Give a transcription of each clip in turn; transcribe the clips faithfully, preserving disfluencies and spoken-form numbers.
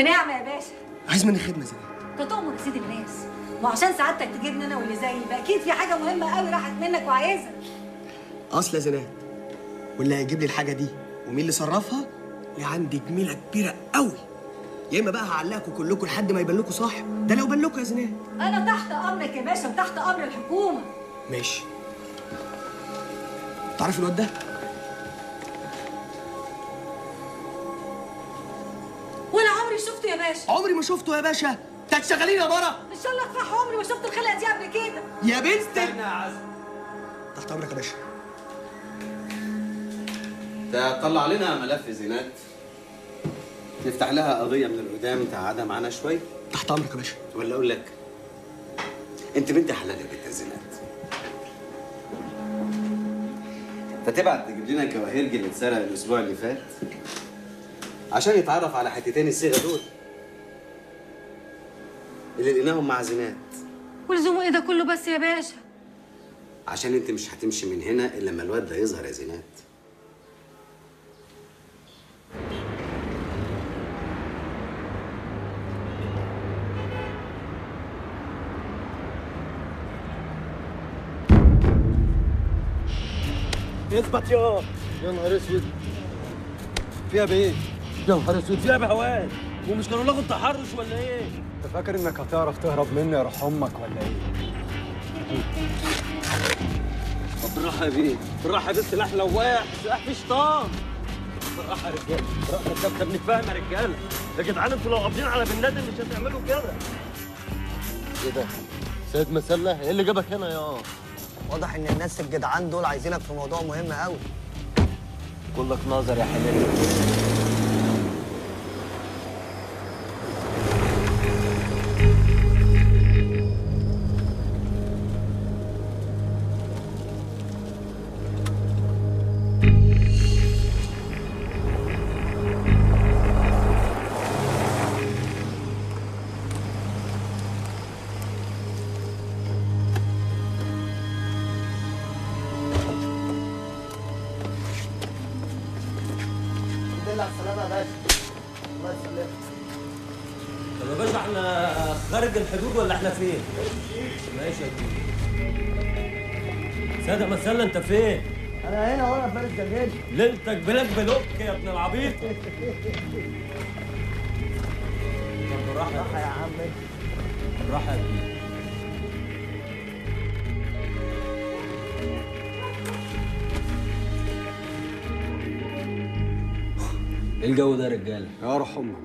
فنعمة يا باشا. عايز مني خدمة زي دي؟ انت تؤمر يا سيدي الناس، وعشان سعادتك تجيبني انا واللي زيي يبقى اكيد في حاجة مهمة قوي راحت منك وعايزها. اصل يا زينات واللي هيجيب لي الحاجة دي ومين اللي صرفها ليه عندي جميلة كبيرة قوي، يا اما بقى هعلقكم كلكم لحد ما يبان لكم صاحب، ده لو بان لكم يا زينات. انا تحت امرك يا باشا وتحت امر الحكومة. ماشي. تعرف الواد ده؟ ولا عمري شفته يا باشا. عمري ما شفته يا باشا، انت هتشغليني يا مرة. ان شاء الله تفرح. عمري ما شفت الخلقة دي قبل كده يا بنت. استنى يا عزم. تحت امرك يا باشا. ده طلع لنا ملف زينات نفتح لها قضية من القدام، تقعدها معانا شوية. تحت امرك يا باشا. ولا اقول لك انت بنت حلال يا بنت زينات، فتبعت تجيب لنا الجواهرجي اللي اتسرق الاسبوع اللي فات عشان يتعرف على حتتين الصيغه دول اللي لقيناهم مع زينات. ولزومه ايه ده كله بس يا باشا؟ عشان انت مش هتمشي من هنا الا لما الواد ده يظهر يا زينات. اثبت يا يا نهار اسود. فيها بايه؟ يا نهار اسود فيها بهوان. ومش كانوا لاقوا التحرش ولا ايه؟ انت فاكر انك هتعرف تهرب مني يا روح امك ولا ايه؟ طب بالراحه يا بيه، بالراحه. ده سلاح لواح، سلاح فيه شيطان. بالراحه يا رجاله، بالراحه. انت بنتفاهم يا رجاله يا جدعان. انتوا لو قابضين على بن لادن مش هتعملوا كده. ايه ده؟ سيد مسلة؟ ايه اللي جابك هنا يا؟ واضح ان الناس الجدعان دول عايزينك في موضوع مهم قوي. كلك ناظر يا حلال. فين؟ ماشي يا كبير. سادة مسلة انت فين؟ انا هنا وانا فارس جنجالي. ليلتك بلاك بلوك يا ابن العبيط. بالراحة يا عم. بالراحة يا كبير. ايه الجو ده يا رجالة؟ يا روح امك.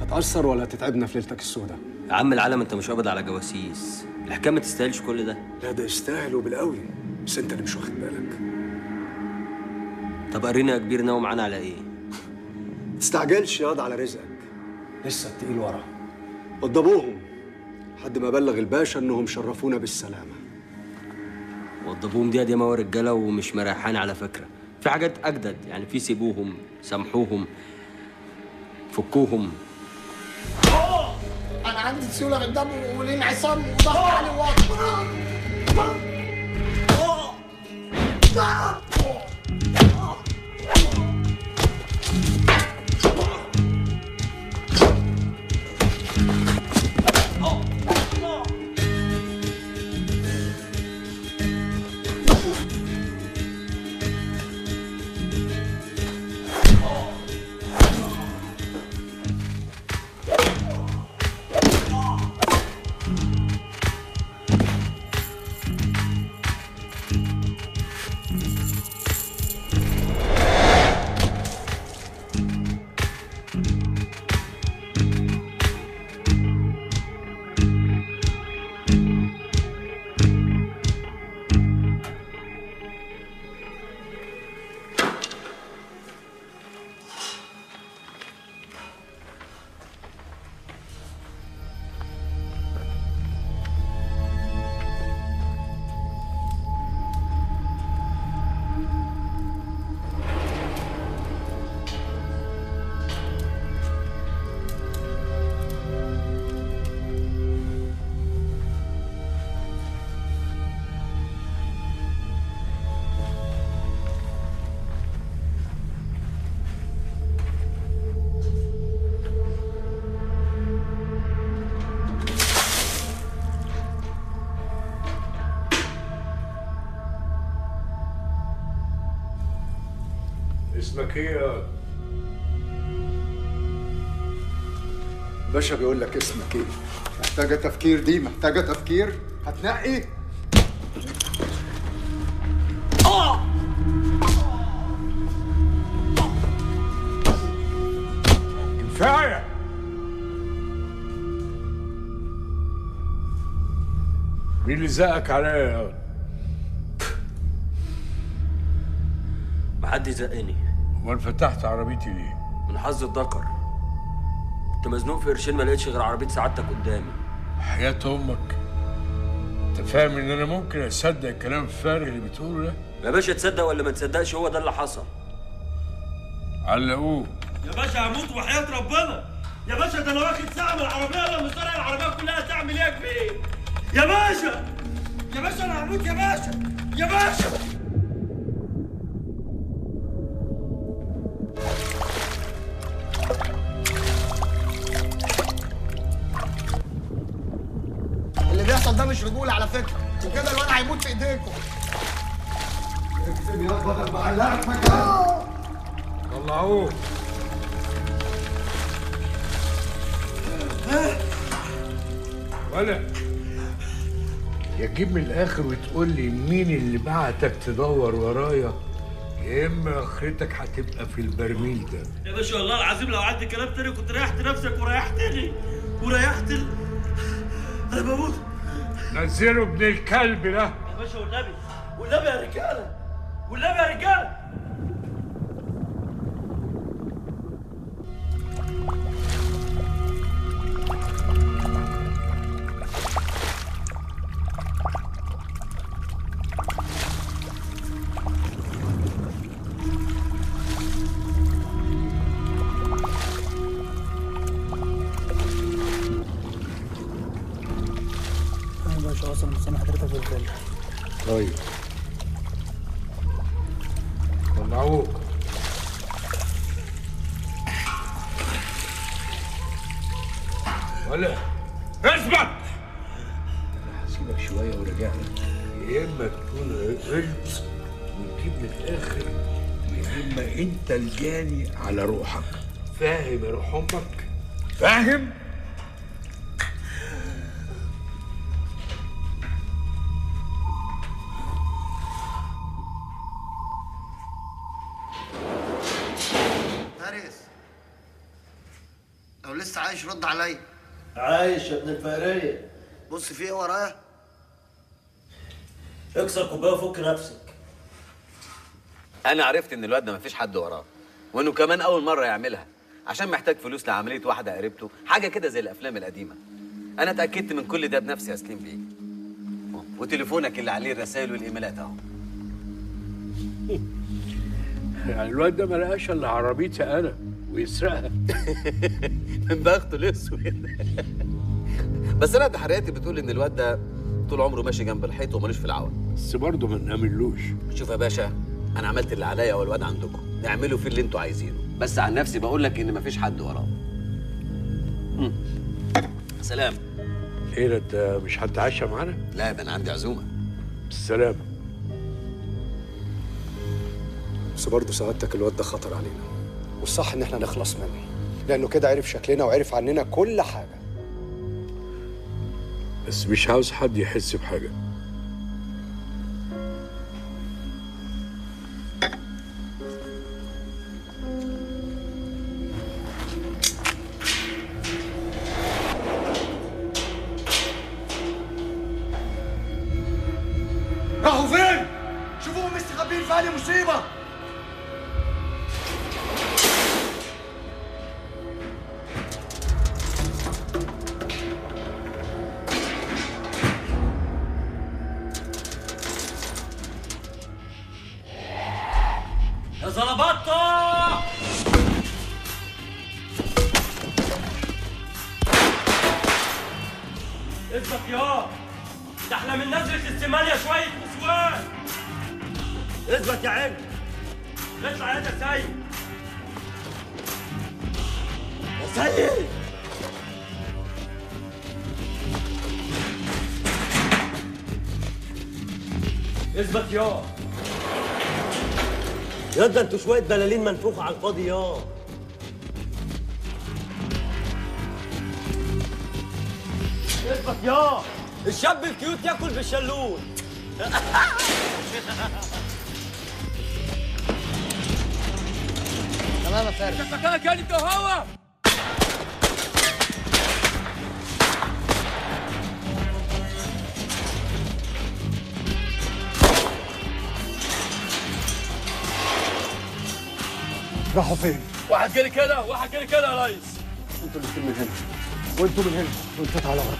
هتأثر ولا هتتعبنا في ليلتك السوداء؟ يا عم العالم انت مش قابض على جواسيس، الحكايه ما تستاهلش كل ده. لا ده يستاهل وبالقوي، بس انت اللي مش واخد بالك. طب قرينا يا كبير ناوي معانا على ايه؟ ما تستعجلش ياض على رزقك، لسه التقيل ورا. وضبوهم لحد ما بلغ الباشا انهم شرفونا بالسلامه. وضبوهم دي يا ديما رجاله ومش مريحانه على فكره، في حاجات اجدد يعني، في سيبوهم، سامحوهم، فكوهم. أنا عندي سيولة قدام وقولين عصام وضغط علي واضح. اسمك ايه يا باشا؟ بيقول لك اسمك ايه؟ محتاجه تفكير، دي محتاجه تفكير. هتنقي؟ كفايه. مين اللي زقك عليا؟ محدش زقني. امال فتحت عربيتي ليه؟ من حظ الذكر. كنت مزنوق في قرشين، ما لقيتش غير عربيه سعادتك قدامي. حياة امك، انت فاهم ان انا ممكن اصدق الكلام الفارغ اللي بتقوله ده؟ يا باشا تصدق ولا ما تصدقش، هو ده اللي حصل. علقوه يا باشا، هموت وحياة ربنا يا باشا. ده انا واخد ساعه من العربيه، لما سرق العربيه كلها تعمل ايه كبير يا باشا؟ يا باشا انا هموت يا باشا، يا باشا ده مش رجوله على فكره، وكده الواد هيموت في ايديكم. اكسب يا بطل، بعلقك مكانك. طلعوه. ولا يا تجيب من الاخر وتقول لي مين اللي بعتك تدور ورايا، يا اما اخرتك هتبقى في البرميل ده. يا باشا والله العظيم لو عندي كلام تاني كنت ريحت نفسك وريحتني وريحت ال... انا بموت. نزلوا ابن الكلب ده يا باشا، والنبي والنبي يا رجاله، والنبي يا رجاله. طيب طلعوه. ولا اثبت، انا هسيبك شويه ورجع لك، يا اما تكون غلط وتجيب من الاخر، يا اما انت الجاني على روحك. فاهم يا روح امك؟ فاهم؟ عايش؟ رد عليا. عايش يا ابن الفقريه. بص في ايه ورايا؟ اكسر كوبايه وفك نفسك. انا عرفت ان الواد ده مفيش حد وراه، وانه كمان اول مره يعملها، عشان محتاج فلوس لعمليه واحده قريبته، حاجه كده زي الافلام القديمه. انا اتاكدت من كل ده بنفسي يا سليم بيه، وتليفونك اللي عليه الرسائل والايميلات اهو. يعني الواد ده ما لقاش الا عربيتي انا ويسرقها من بخته الاسود. بس انا تحرياتي بتقول ان الواد ده طول عمره ماشي جنب الحيط ومالوش في العون. بس برضه ما نأمنلوش. شوف يا باشا، انا عملت اللي عليا والواد عندكم، نعملوا فيه اللي انتوا عايزينه، بس عن نفسي بقول لك ان مفيش حد وراه. سلام. ايه ده، انت مش هتتعشى معانا؟ لا ده انا عندي عزومه. بالسلامه. بس برضه سعادتك الواد ده خطر علينا، والصح ان احنا نخلص منه، لانه كده عرف شكلنا وعرف عننا كل حاجه. بس مش عاوز حد يحس بحاجه. راحوا فين؟ شوفوهم مستخبيين في اي مصيبه. ده احنا من نزلة السمال يا شوية نسوان. اثبت يا عم، اطلع يا سيد، يا سيد. اثبت يا يا ده انتوا شويه دلالين منفوخه على الفاضي. يا اثبت يا الشاب الكيوت ياكل بالشلول. تمام يا فارس. مكانك يا انت وهو. راحوا فين؟ واحد جري كده واحد جري كده يا ريس. انتوا الاثنين من هنا وانتوا من هنا وانتوا تعالوا ورا.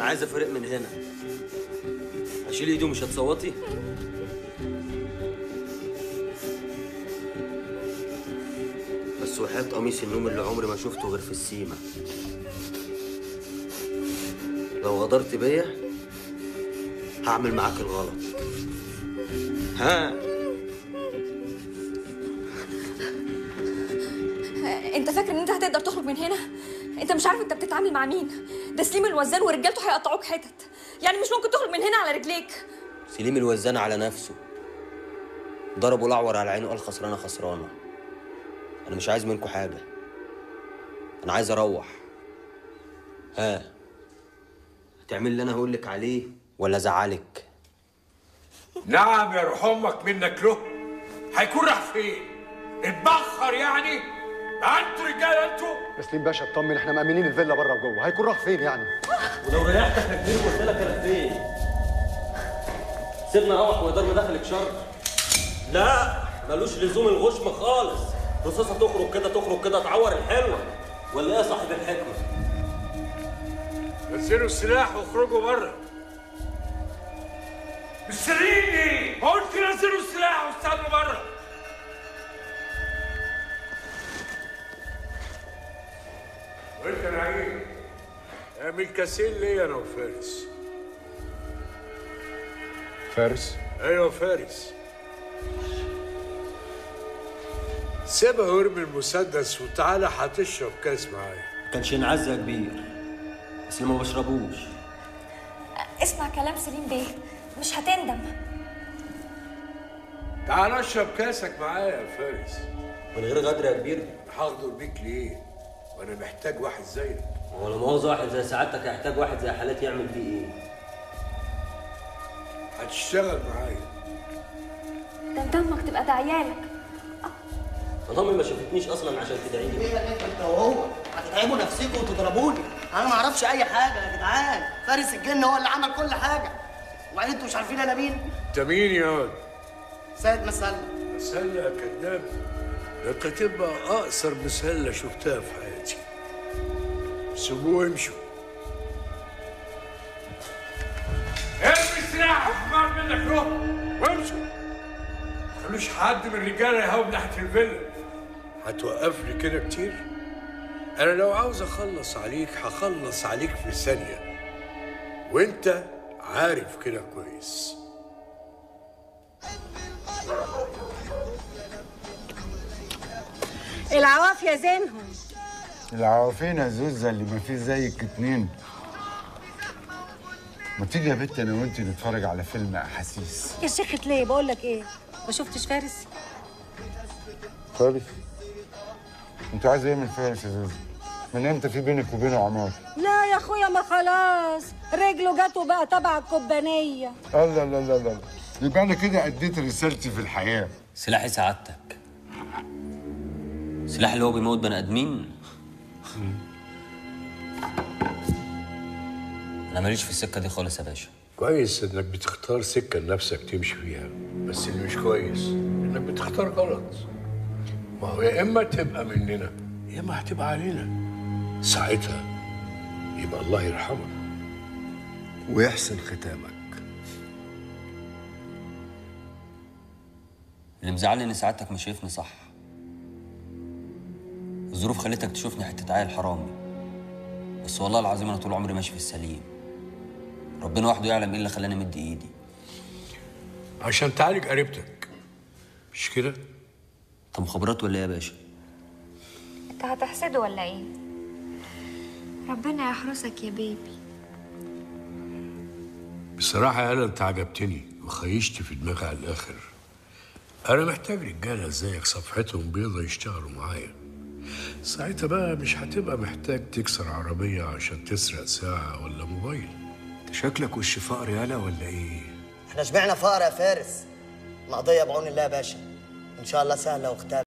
عايز افرق من هنا. اشيل ايدي ومش هتصوتي؟ بس وحياة قميص النوم اللي عمري ما شفته غير في السيما، لو غدرت بيا هعمل معاك الغلط. ها انت فاكر ان انت هتقدر تخرج من هنا؟ انت مش عارف انت بتتعامل مع مين. ده سليم الوزان ورجالته هيقطعوك حتت، يعني مش ممكن تخرج من هنا على رجليك. سليم الوزان على نفسه ضربه الاعور على عينه وقال خسرانه خسرانه. انا مش عايز منكم حاجه، انا عايز اروح. ها هتعمل اللي انا هقول لك عليه ولا ازعلك؟ نعم يا روح امك منك له. هيكون راح فين؟ اتبخر يعني؟ انتوا رجاله انتوا؟ تسليم باشا اطمن، احنا مأمنين الفيلا بره وجوه، هيكون راح فين يعني؟ ولو ريحتك هجيلك قلت لك انا فين؟ سيبنا اروح وادار مداخلك شر. لا ملوش لزوم الغشم خالص، رصاصه تخرج كده تخرج كده تعور الحلوه، ولا ايه يا صاحب الحكمه؟ نزلوا السلاح واخرجوا بره. مستنيين ليه؟ ما قلت نزلوا السلاح واستنوا بره. وانت يا نعيم اعمل كاسين ليا انا وفارس. فارس؟ ايوه فارس. سيبها وارمي المسدس وتعالى هتشرب كاس معايا. ما كانش ينعز يا كبير، بس ما بشربوش. اسمع كلام سليم بيه، مش هتندم. تعال اشرب كاسك معايا يا فارس. من غير غدر يا كبير؟ هاخده بيك ليه؟ وانا محتاج واحد زيك. هو لما عاوز واحد زي سعادتك هيحتاج واحد زي حالاتي يعمل بيه ايه؟ هتشتغل معايا. ده دمك تبقى دعيالك. طالما ما شافتنيش اصلا عشان تدعيني. ايه يا انت وهو هتتعبوا نفسكم وتضربوني؟ انا ما اعرفش اي حاجه يا جدعان، فارس الجن هو اللي عمل كل حاجه. وبعدين انتوا مش عارفين انا مين؟ انت مين يا واد؟ سيد مسله. مسله يا كذاب، ده انت تبقى اقصر مسله شفتها في حياتي. سيبوه وامشوا. ارمي السلاح وخد منك روح وامشوا. ما تخلوش حد من الرجاله يهاوب ناحيه الفيلا. هتوقفني كده كتير؟ انا لو عاوز اخلص عليك هخلص عليك في ثانيه، وانت عارف كده كويس. العواف يا زينهم. العوافين يا زوزه اللي ما فيش زيك اتنين. ما تيجي يا بت انا وانت نتفرج على فيلم احاسيس. يا شيخة ليه؟ بقول لك ايه، ما شفتش فارس؟ فارس؟ انت عايز ايه من فارس يا زوزه؟ من امتى في بينك وبينه عمار؟ لا يا اخويا ما خلاص، رجله جات وبقى تبع الكوبانيه. الله الله الله الله، يبقى انا كده اديت رسالتي في الحياه. سلاحي سعادتك. سلاح اللي هو بيموت بني ادمين؟ أنا ماليش في السكة دي خالص يا باشا. كويس إنك بتختار سكة لنفسك تمشي فيها، بس اللي مش كويس إنك بتختار غلط. ما هو يا إما تبقى مننا يا إما هتبقى علينا. ساعتها يبقى الله يرحمك ويحسن ختامك. اللي مزعلني إن سعادتك مش شايفني صح. الظروف خلتك تشوفني حتة عيل حرامي، بس والله العظيم أنا طول عمري ماشي في السليم. ربنا وحده يعلم ايه اللي خلاني امد ايدي. عشان تعالج قريبتك مش كده؟ انت مخابرات ولا ايه يا باشا؟ انت هتحسده ولا ايه؟ ربنا يحرسك يا بيبي. بصراحه يا هلا انت عجبتني وخيشت في دماغي على الاخر. انا محتاج رجاله زيك صفحتهم بيضه يشتغلوا معايا. ساعتها بقى مش هتبقى محتاج تكسر عربيه عشان تسرق ساعه ولا موبايل. شكلك وش فقر يالا ولا ايه؟ احنا شبعنا فقر يا فارس. القضيه بعون الله يا باشا، ان شاء الله سهله وختامه.